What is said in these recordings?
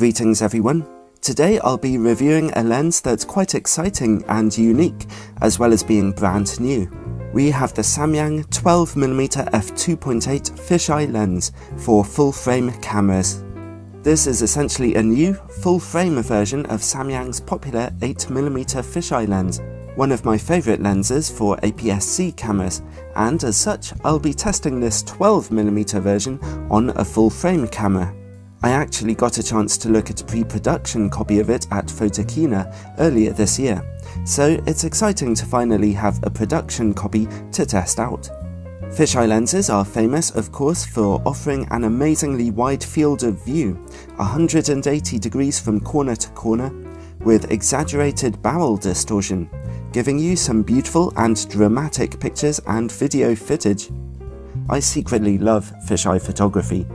Greetings everyone. Today I'll be reviewing a lens that's quite exciting and unique, as well as being brand new. We have the Samyang 12mm f2.8 fisheye lens for full-frame cameras. This is essentially a new, full-frame version of Samyang's popular 8mm fisheye lens, one of my favourite lenses for APS-C cameras, and as such I'll be testing this 12mm version on a full-frame camera. I actually got a chance to look at a pre-production copy of it at Photokina earlier this year, so it's exciting to finally have a production copy to test out. Fisheye lenses are famous, of course, for offering an amazingly wide field of view, 180 degrees from corner to corner, with exaggerated barrel distortion, giving you some beautiful and dramatic pictures and video footage. I secretly love fisheye photography.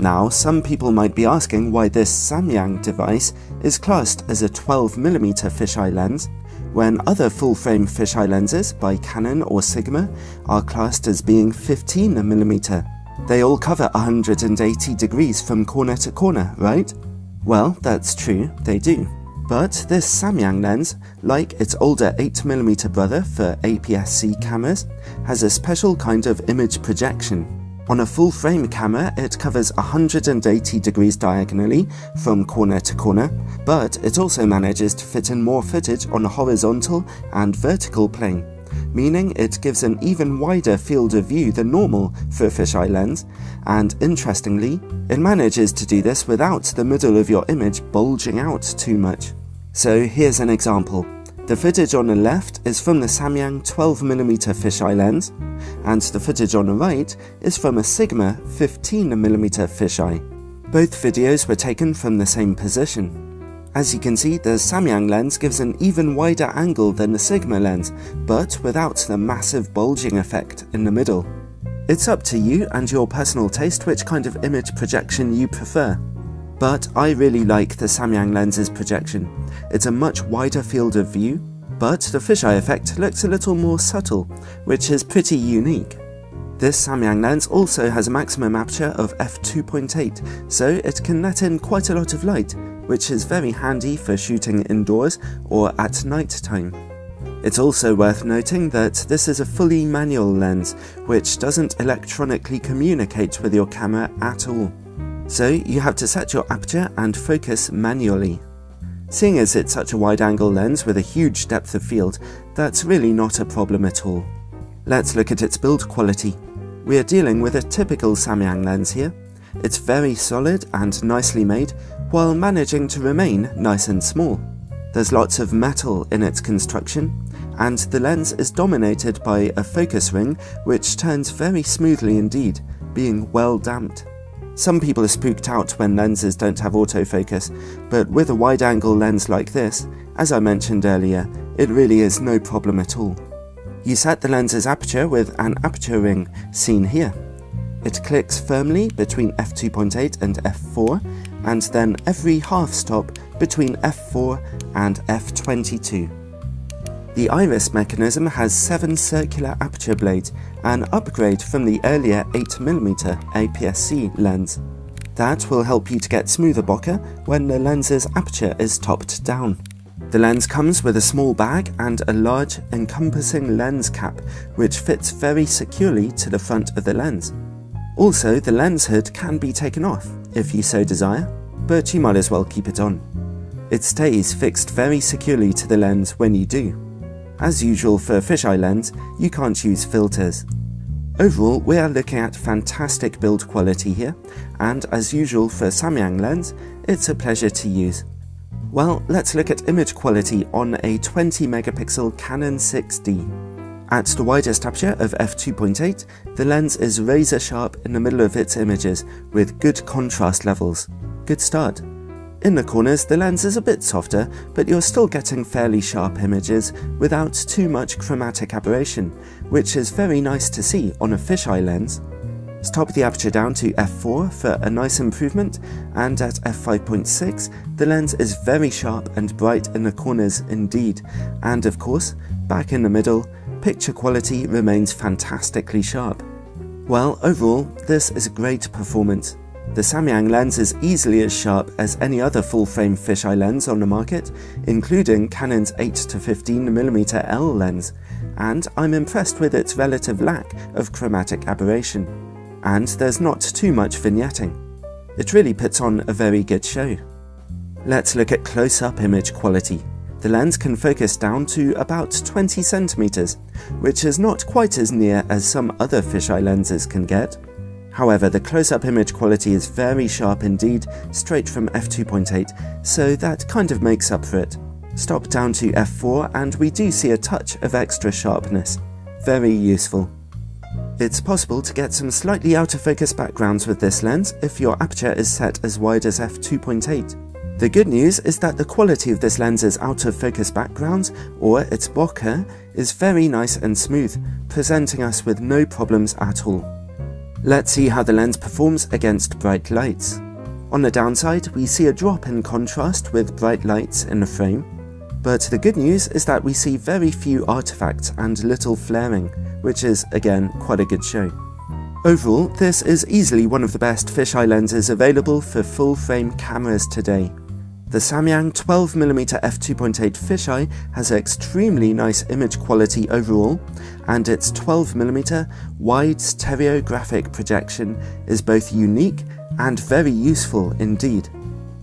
Now, some people might be asking why this Samyang device is classed as a 12mm fisheye lens, when other full-frame fisheye lenses by Canon or Sigma are classed as being 15mm. They all cover 180 degrees from corner to corner, right? Well, that's true, they do. But this Samyang lens, like its older 8mm brother for APS-C cameras, has a special kind of image projection. On a full-frame camera, it covers 180 degrees diagonally from corner to corner, but it also manages to fit in more footage on a horizontal and vertical plane, meaning it gives an even wider field of view than normal for a fisheye lens, and interestingly, it manages to do this without the middle of your image bulging out too much. So here's an example. The footage on the left is from the Samyang 12mm fisheye lens, and the footage on the right is from a Sigma 15mm fisheye. Both videos were taken from the same position. As you can see, the Samyang lens gives an even wider angle than the Sigma lens, but without the massive bulging effect in the middle. It's up to you and your personal taste which kind of image projection you prefer. But I really like the Samyang lens's projection. It's a much wider field of view, but the fisheye effect looks a little more subtle, which is pretty unique. This Samyang lens also has a maximum aperture of f2.8, so it can let in quite a lot of light, which is very handy for shooting indoors or at night time. It's also worth noting that this is a fully manual lens, which doesn't electronically communicate with your camera at all. So you have to set your aperture and focus manually. Seeing as it's such a wide-angle lens with a huge depth of field, that's really not a problem at all. Let's look at its build quality. We are dealing with a typical Samyang lens here. It's very solid and nicely made, while managing to remain nice and small. There's lots of metal in its construction, and the lens is dominated by a focus ring which turns very smoothly indeed, being well damped. Some people are spooked out when lenses don't have autofocus, but with a wide-angle lens like this, as I mentioned earlier, it really is no problem at all. You set the lens's aperture with an aperture ring, seen here. It clicks firmly between f2.8 and f4, and then every half stop between f4 and f22. The iris mechanism has 7 circular aperture blades, an upgrade from the earlier 8mm APS-C lens. That will help you to get smoother bokeh when the lens's aperture is topped down. The lens comes with a small bag and a large encompassing lens cap, which fits very securely to the front of the lens. Also, the lens hood can be taken off, if you so desire, but you might as well keep it on. It stays fixed very securely to the lens when you do. As usual for a fisheye lens, you can't use filters. Overall, we are looking at fantastic build quality here, and as usual for a Samyang lens, it's a pleasure to use. Well, let's look at image quality on a 20-megapixel Canon 6D. At the widest aperture of f2.8, the lens is razor sharp in the middle of its images, with good contrast levels. Good start. In the corners, the lens is a bit softer, but you're still getting fairly sharp images without too much chromatic aberration, which is very nice to see on a fisheye lens. Stop the aperture down to f4 for a nice improvement, and at f5.6, the lens is very sharp and bright in the corners indeed, and of course, back in the middle, picture quality remains fantastically sharp. Well, overall, this is a great performance. The Samyang lens is easily as sharp as any other full-frame fisheye lens on the market, including Canon's 8-15mm L lens, and I'm impressed with its relative lack of chromatic aberration. And there's not too much vignetting. It really puts on a very good show. Let's look at close-up image quality. The lens can focus down to about 20cm, which is not quite as near as some other fisheye lenses can get. However, the close-up image quality is very sharp indeed, straight from f2.8, so that kind of makes up for it. Stop down to f4 and we do see a touch of extra sharpness. Very useful. It's possible to get some slightly out-of-focus backgrounds with this lens if your aperture is set as wide as f2.8. The good news is that the quality of this lens's out-of-focus backgrounds, or its bokeh, is very nice and smooth, presenting us with no problems at all. Let's see how the lens performs against bright lights. On the downside, we see a drop in contrast with bright lights in the frame, but the good news is that we see very few artifacts and little flaring, which is, again, quite a good show. Overall, this is easily one of the best fisheye lenses available for full-frame cameras today. The Samyang 12mm f2.8 fisheye has extremely nice image quality overall, and its 12mm wide stereographic projection is both unique and very useful indeed.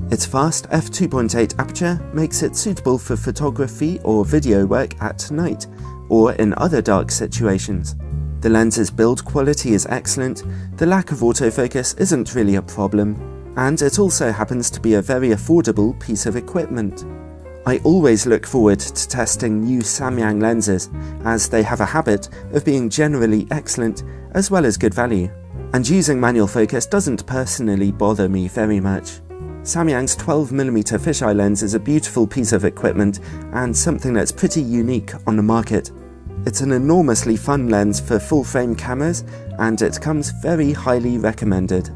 Its fast f2.8 aperture makes it suitable for photography or video work at night, or in other dark situations. The lens's build quality is excellent, the lack of autofocus isn't really a problem, and it also happens to be a very affordable piece of equipment. I always look forward to testing new Samyang lenses, as they have a habit of being generally excellent as well as good value, and using manual focus doesn't personally bother me very much. Samyang's 12mm fisheye lens is a beautiful piece of equipment and something that's pretty unique on the market. It's an enormously fun lens for full-frame cameras, and it comes very highly recommended.